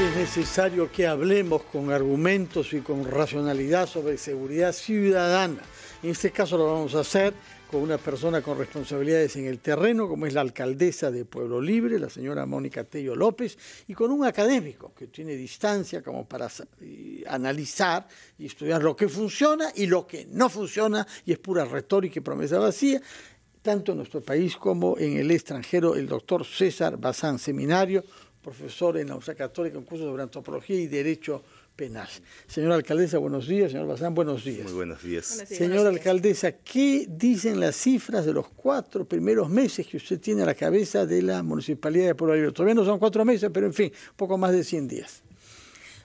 es necesario que hablemos con argumentos y con racionalidad sobre seguridad ciudadana. En este caso lo vamos a hacer con una persona con responsabilidades en el terreno, como es la alcaldesa de Pueblo Libre, la señora Mónica Tello López, y con un académico que tiene distancia como para analizar y estudiar lo que funciona y lo que no funciona, y es pura retórica y promesa vacía, tanto en nuestro país como en el extranjero, el doctor Cesar Bazán, seminario, profesor en la Universidad Católica, un curso sobre antropología y derecho penal. Señora alcaldesa, buenos días. Señor Bazán, buenos días. Muy buenos días. Señora alcaldesa, ¿qué dicen las cifras de los 4 primeros meses que usted tiene a la cabeza de la Municipalidad de Pueblo Libre? Todavía no son 4 meses, pero en fin, poco más de 100 días.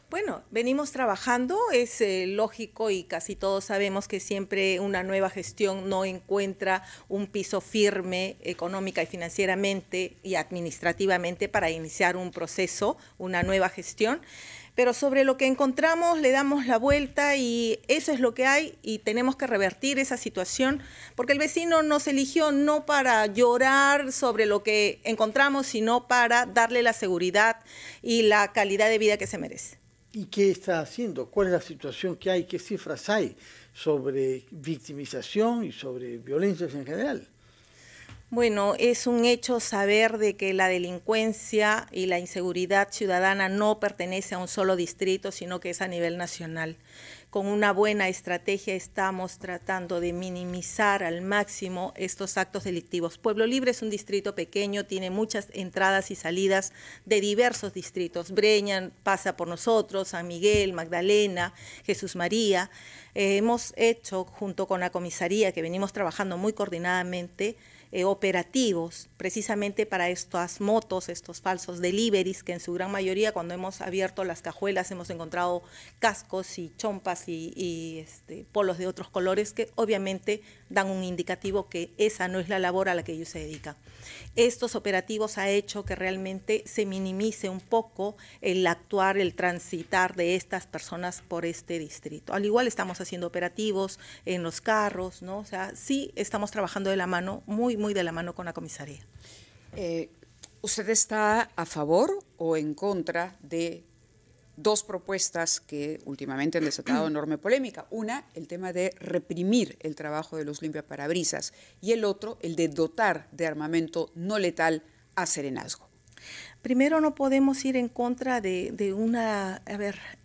Bueno, venimos trabajando, es lógico y casi todos sabemos que siempre una nueva gestión no encuentra un piso firme económica y financieramente y administrativamente para iniciar un proceso, una nueva gestión. Pero sobre lo que encontramos le damos la vuelta y eso es lo que hay y tenemos que revertir esa situación porque el vecino nos eligió no para llorar sobre lo que encontramos, sino para darle la seguridad y la calidad de vida que se merece. ¿Y qué está haciendo? ¿Cuál es la situación que hay? ¿Qué cifras hay sobre victimización y sobre violencias en general? Bueno, es un hecho saber de que la delincuencia y la inseguridad ciudadana no pertenece a un solo distrito, sino que es a nivel nacional. Con una buena estrategia estamos tratando de minimizar al máximo estos actos delictivos. Pueblo Libre es un distrito pequeño, tiene muchas entradas y salidas de diversos distritos. Breña pasa por nosotros, San Miguel, Magdalena, Jesús María. Hemos hecho, junto con la comisaría, que venimos trabajando muy coordinadamente, operativos precisamente para estas motos, estos falsos deliveries, que en su gran mayoría cuando hemos abierto las cajuelas hemos encontrado cascos y chompas y polos de otros colores que obviamente dan un indicativo que esa no es la labor a la que ellos se dedican. Estos operativos han hecho que realmente se minimice un poco el actuar, el transitar de estas personas por este distrito. Al igual estamos haciendo operativos en los carros, ¿no? O sea, sí estamos trabajando de la mano, muy de la mano con la comisaría. ¿Usted está a favor o en contra de dos propuestas que últimamente han desatado enorme polémica? Una, el tema de reprimir el trabajo de los limpiaparabrisas y el otro, el de dotar de armamento no letal a serenazgo. Primero, no podemos ir en contra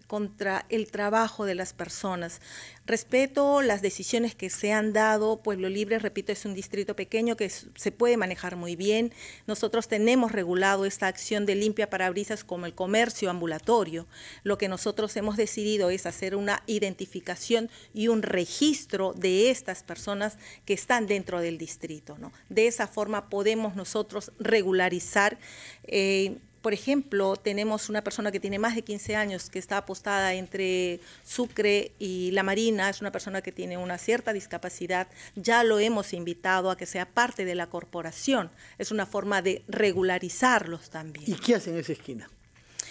contra el trabajo de las personas. Respeto las decisiones que se han dado. Pueblo Libre, repito, es un distrito pequeño que se puede manejar muy bien. Nosotros tenemos regulado esta acción de limpia parabrisas como el comercio ambulatorio. Lo que nosotros hemos decidido es hacer una identificación y un registro de estas personas que están dentro del distrito, ¿no? De esa forma podemos nosotros regularizar. Por ejemplo, tenemos una persona que tiene más de 15 años que está apostada entre Sucre y La Marina, es una persona que tiene una cierta discapacidad, ya lo hemos invitado a que sea parte de la corporación, es una forma de regularizarlos también. ¿Y qué hacen en esa esquina?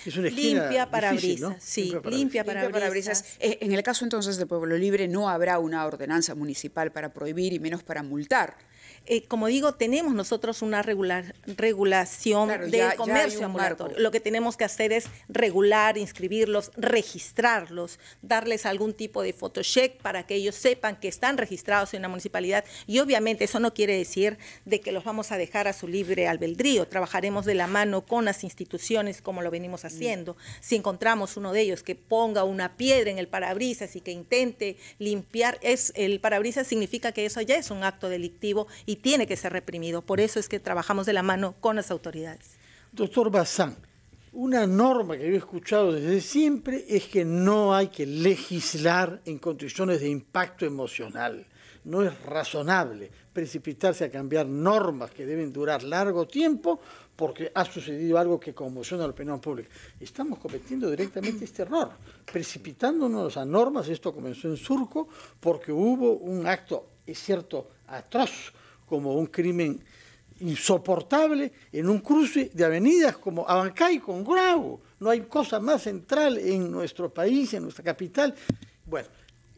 Es una esquina limpia parabrisas, ¿no? Sí, limpia parabrisas. En el caso entonces de Pueblo Libre no habrá una ordenanza municipal para prohibir y menos para multar. Como digo, tenemos nosotros una regulación del comercio ambulatorio. Lo que tenemos que hacer es regular, inscribirlos, registrarlos, darles algún tipo de photocheck para que ellos sepan que están registrados en la municipalidad. Y obviamente eso no quiere decir de que los vamos a dejar a su libre albedrío. Trabajaremos de la mano con las instituciones como lo venimos haciendo. Si encontramos uno de ellos que ponga una piedra en el parabrisas y que intente limpiar el parabrisas, significa que eso ya es un acto delictivo y tiene que ser reprimido. Por eso es que trabajamos de la mano con las autoridades. Doctor Bazán, una norma que yo he escuchado desde siempre es que no hay que legislar en condiciones de impacto emocional. No es razonable precipitarse a cambiar normas que deben durar largo tiempo porque ha sucedido algo que conmociona a la opinión pública. Estamos cometiendo directamente este error, precipitándonos a normas. Esto comenzó en Surco porque hubo un acto, es cierto, atroz, como un crimen insoportable en un cruce de avenidas como Abancay con Grau. No hay cosa más central en nuestro país, en nuestra capital. Bueno,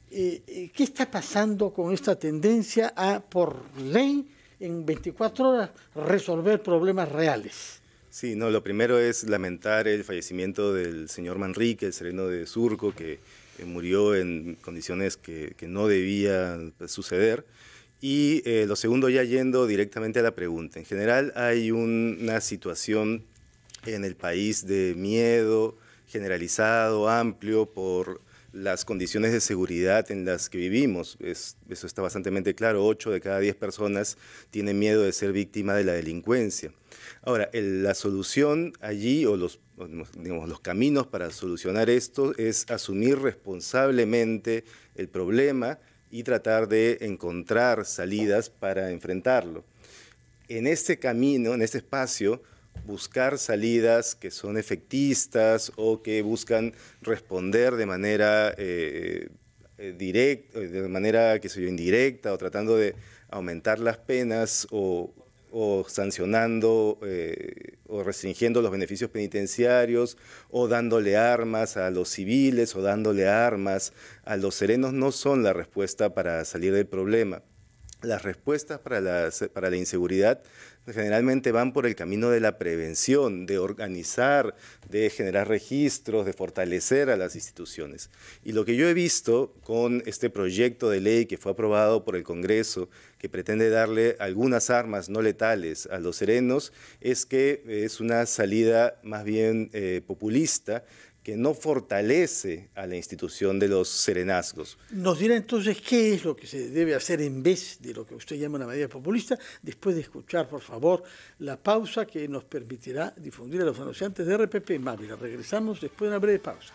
¿qué está pasando con esta tendencia a, por ley, en 24 horas resolver problemas reales? Sí, no, lo primero es lamentar el fallecimiento del señor Manrique, el sereno de Surco, que murió en condiciones que no debía suceder. Y lo segundo, ya yendo directamente a la pregunta. En general hay una situación en el país de miedo generalizado, amplio, por las condiciones de seguridad en las que vivimos. Eso está bastante claro, 8 de cada 10 personas tienen miedo de ser víctima de la delincuencia. Ahora, la solución allí, o los caminos para solucionar esto, es asumir responsablemente el problema y tratar de encontrar salidas para enfrentarlo. En este camino, en este espacio, buscar salidas que son efectistas o que buscan responder de manera directa, de manera indirecta, o tratando de aumentar las penas o sancionando o restringiendo los beneficios penitenciarios, o dándole armas a los civiles o dándole armas a los serenos, no son la respuesta para salir del problema. Las respuestas para la inseguridad generalmente van por el camino de la prevención, de organizar, de generar registros, de fortalecer a las instituciones. Y lo que yo he visto con este proyecto de ley que fue aprobado por el Congreso, que pretende darle algunas armas no letales a los serenos, es que es una salida más bien populista, que no fortalece a la institución de los serenazgos. Nos dirá entonces qué es lo que se debe hacer en vez de lo que usted llama una medida populista, después de escuchar, por favor, la pausa que nos permitirá difundir a los anunciantes de RPP en Mávila. Regresamos después de una breve pausa.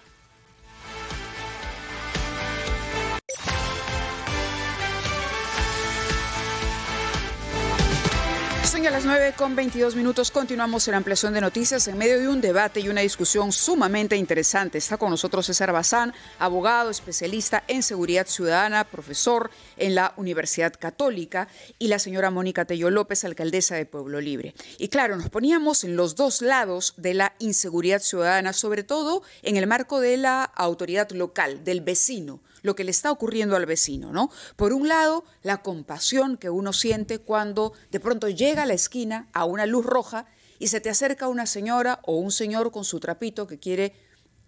A las 9:22, continuamos en Ampliación de Noticias en medio de un debate y una discusión sumamente interesante. Está con nosotros Cesar Bazán, abogado, especialista en seguridad ciudadana, profesor en la Universidad Católica, y la señora Mónica Tello López, alcaldesa de Pueblo Libre. Y claro, nos poníamos en los dos lados de la inseguridad ciudadana, sobre todo en el marco de la autoridad local, del vecino, lo que le está ocurriendo al vecino, ¿no? Por un lado, la compasión que uno siente cuando de pronto llega a la esquina a una luz roja y se te acerca una señora o un señor con su trapito que quiere,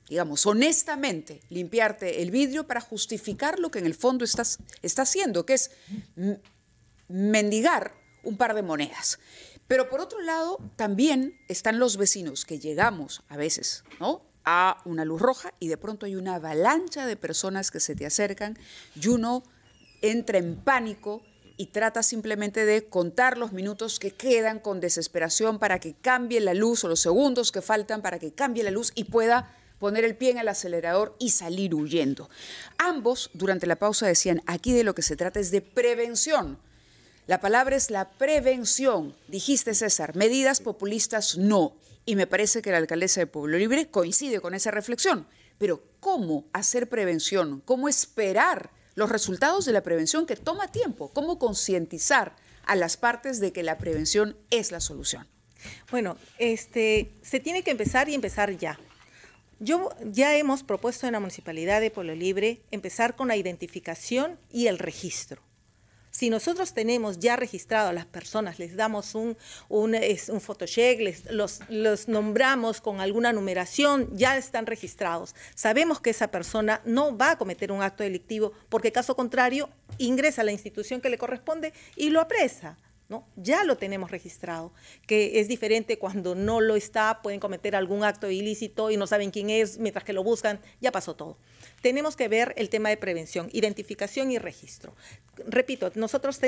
digamos, honestamente limpiarte el vidrio para justificar lo que en el fondo está haciendo, que es mendigar un par de monedas. Pero por otro lado, también están los vecinos que llegamos a veces, ¿no?, a una luz roja y de pronto hay una avalancha de personas que se te acercan y uno entra en pánico y trata simplemente de contar los minutos que quedan con desesperación para que cambie la luz, o los segundos que faltan para que cambie la luz y pueda poner el pie en el acelerador y salir huyendo. Ambos, durante la pausa, decían, aquí de lo que se trata es de prevención. La palabra es la prevención. Dijiste, César, medidas populistas no. Y me parece que la alcaldesa de Pueblo Libre coincide con esa reflexión. Pero ¿cómo hacer prevención? ¿Cómo esperar los resultados de la prevención, que toma tiempo? ¿Cómo concientizar a las partes de que la prevención es la solución? Bueno, se tiene que empezar ya. Ya hemos propuesto en la Municipalidad de Pueblo Libre empezar con la identificación y el registro. Si nosotros tenemos ya registrado a las personas, les damos un photocheck, los nombramos con alguna numeración, ya están registrados. Sabemos que esa persona no va a cometer un acto delictivo, porque caso contrario ingresa a la institución que le corresponde y lo apresa, ¿no? Ya lo tenemos registrado, que es diferente cuando no lo está, pueden cometer algún acto ilícito y no saben quién es, mientras que lo buscan, ya pasó todo. Tenemos que ver el tema de prevención, identificación y registro. Repito, nosotros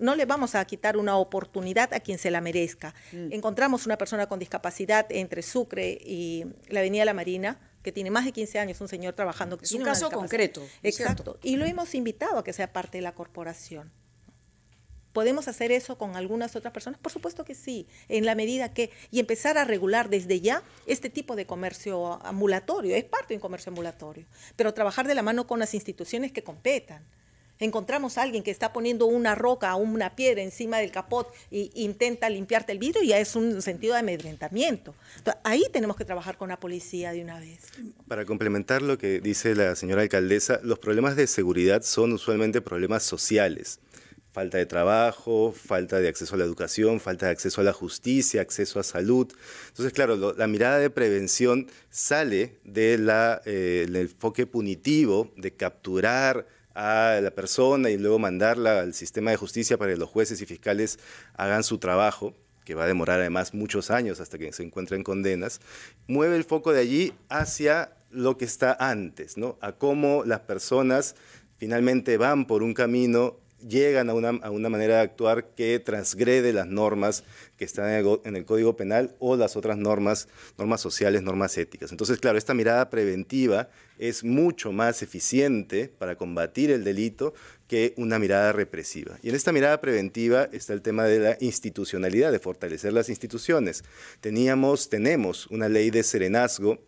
no le vamos a quitar una oportunidad a quien se la merezca. Encontramos una persona con discapacidad entre Sucre y la Avenida La Marina, que tiene más de 15 años, un señor trabajando. Es un caso concreto. Exacto, y lo hemos invitado a que sea parte de la corporación. ¿Podemos hacer eso con algunas otras personas? Por supuesto que sí, en la medida que... Y empezar a regular desde ya este tipo de comercio ambulatorio. Es parte de un comercio ambulatorio, pero trabajar de la mano con las instituciones que competan. Encontramos a alguien que está poniendo una roca o una piedra encima del capot e intenta limpiarte el vidrio, y ya es un sentido de amedrentamiento. Entonces, ahí tenemos que trabajar con la policía de una vez. Para complementar lo que dice la señora alcaldesa, los problemas de seguridad son usualmente problemas sociales. falta de trabajo, falta de acceso a la educación, falta de acceso a la justicia, acceso a salud. Entonces, claro, la mirada de prevención sale del enfoque punitivo de capturar a la persona y luego mandarla al sistema de justicia para que los jueces y fiscales hagan su trabajo, que va a demorar además muchos años hasta que se encuentren condenas. Mueve el foco de allí hacia lo que está antes, ¿no? A cómo las personas finalmente van por un camino, llegan a una manera de actuar que transgrede las normas que están en el Código Penal o las otras normas sociales, normas éticas. Entonces, claro, esta mirada preventiva es mucho más eficiente para combatir el delito que una mirada represiva. Y en esta mirada preventiva está el tema de la institucionalidad, de fortalecer las instituciones. Tenemos una ley de serenazgo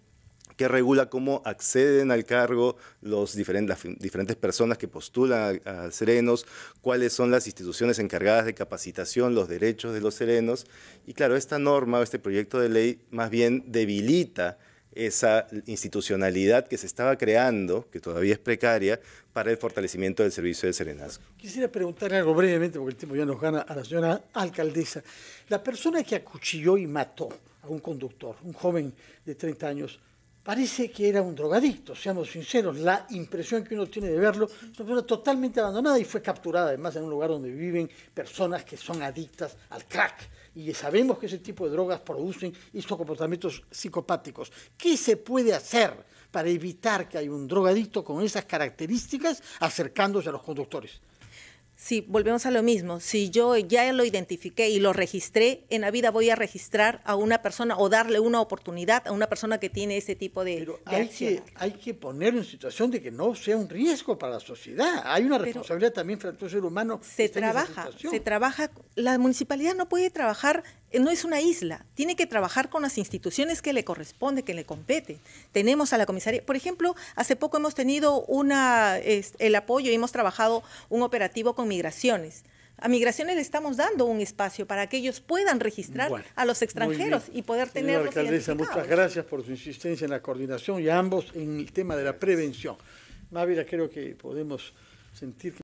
que regula cómo acceden al cargo las diferentes personas que postulan a serenos, cuáles son las instituciones encargadas de capacitación, los derechos de los serenos. Y claro, esta norma, este proyecto de ley, más bien debilita esa institucionalidad que se estaba creando, que todavía es precaria, para el fortalecimiento del servicio de serenazgo. Quisiera preguntarle algo brevemente, porque el tiempo ya nos gana, a la señora alcaldesa. La persona que acuchilló y mató a un conductor, un joven de 30 años, parece que era un drogadicto, seamos sinceros. La impresión que uno tiene de verlo es una persona totalmente abandonada y fue capturada, además, en un lugar donde viven personas que son adictas al crack. Y sabemos que ese tipo de drogas producen estos comportamientos psicopáticos. ¿Qué se puede hacer para evitar que haya un drogadicto con esas características acercándose a los conductores? Sí, volvemos a lo mismo. Si yo ya lo identifiqué y lo registré, en la vida voy a registrar a una persona o darle una oportunidad a una persona que tiene ese tipo de acción. Hay que ponerlo en situación de que no sea un riesgo para la sociedad. Hay una responsabilidad también frente al ser humano. Se trabaja. La municipalidad no puede trabajar, no es una isla. Tiene que trabajar con las instituciones que le corresponde, que le competen. Tenemos a la comisaría. Por ejemplo, hace poco hemos tenido el apoyo y hemos trabajado un operativo con Migraciones. A Migraciones le estamos dando un espacio para que ellos puedan registrar a los extranjeros y poder tenerlos identificados. Muchas gracias por su insistencia en la coordinación y a ambos en el tema de la prevención. Mávila, creo que podemos sentir que